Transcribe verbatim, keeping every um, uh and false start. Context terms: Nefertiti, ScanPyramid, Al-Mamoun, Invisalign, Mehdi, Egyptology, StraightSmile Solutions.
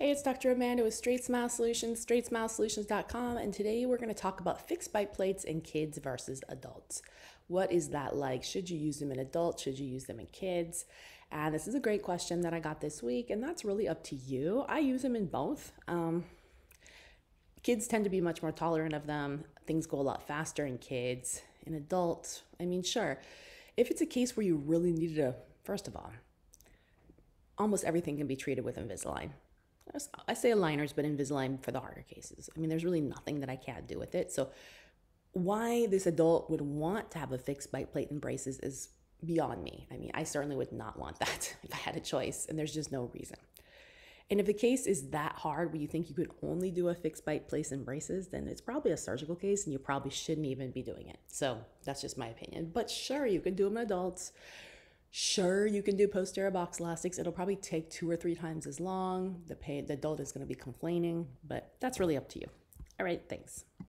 Hey, it's Doctor Amanda with StraightSmile Solutions, straight smile solutions dot com, and today we're going to talk about fixed bite plates in kids versus adults. What is that like? Should you use them in adults? Should you use them in kids? And this is a great question that I got this week, and that's really up to you. I use them in both. Um, kids tend to be much more tolerant of them. Things go a lot faster in kids. In adults, I mean, sure. If it's a case where you really needed a, first of all, almost everything can be treated with Invisalign. I say aligners, but Invisalign for the harder cases. I mean, there's really nothing that I can't do with it. So why this adult would want to have a fixed bite plate and braces is beyond me. I mean, I certainly would not want that if I had a choice, and there's just no reason. And if the case is that hard where you think you could only do a fixed bite place and braces, then it's probably a surgical case and you probably shouldn't even be doing it. So that's just my opinion. But sure, you can do them in adults. Sure, you can do posterior box elastics. It'll probably take two or three times as long. The, pain, the adult is going to be complaining, but that's really up to you. All right, thanks.